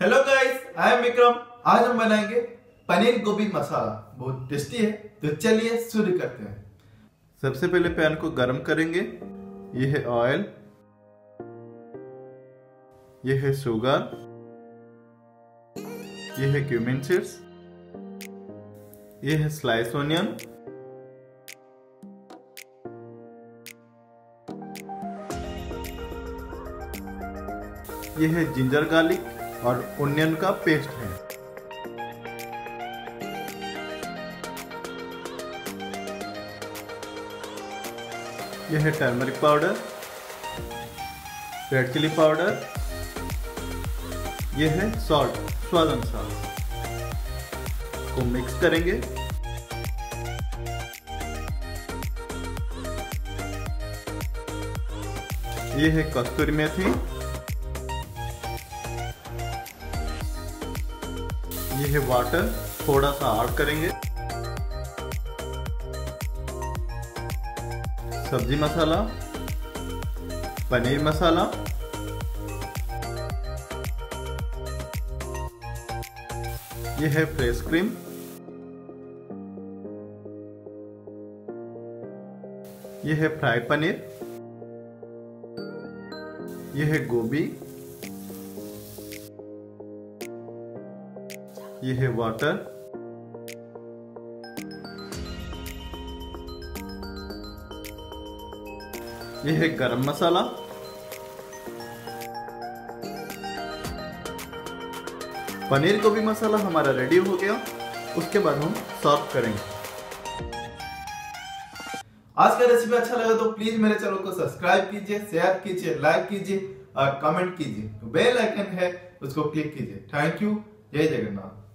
Hello guys, I am Vikram. आज हम बनाएंगे पनीर गोभी मसाला। बहुत टेस्टी है, तो चलिए शुरू करते हैं। सबसे पहले पैन को गर्म करेंगे। यह है ऑयल, यह है शुगर, यह है क्यूमिन सीड्स, यह है स्लाइस ऑनियन, यह है जिंजर गार्लिक और ओनियन का पेस्ट है। यह है turmeric powder, red chilli powder, यह है सॉल्ट स्वाद अनुसार। को मिक्स करेंगे। यह है कस्तूरी मेथी, ये है वाटर, थोड़ा सा ऐड करेंगे। सब्जी मसाला, पनीर मसाला, ये है फ्रेश क्रीम, ये है फ्राई पनीर, ये है गोभी, ये है वाटर, ये है गरम मसाला, पनीर गोभी मसाला हमारा रेडी हो गया। उसके बाद हम सर्व करेंगे। आज का रेसिपी अच्छा लगा तो प्लीज मेरे चैनल को सब्सक्राइब कीजिए, शेयर कीजिए, लाइक कीजिए और कमेंट कीजिए। बेल आइकन है उसको क्लिक कीजिए। Thank you. जय जगन्नाथ।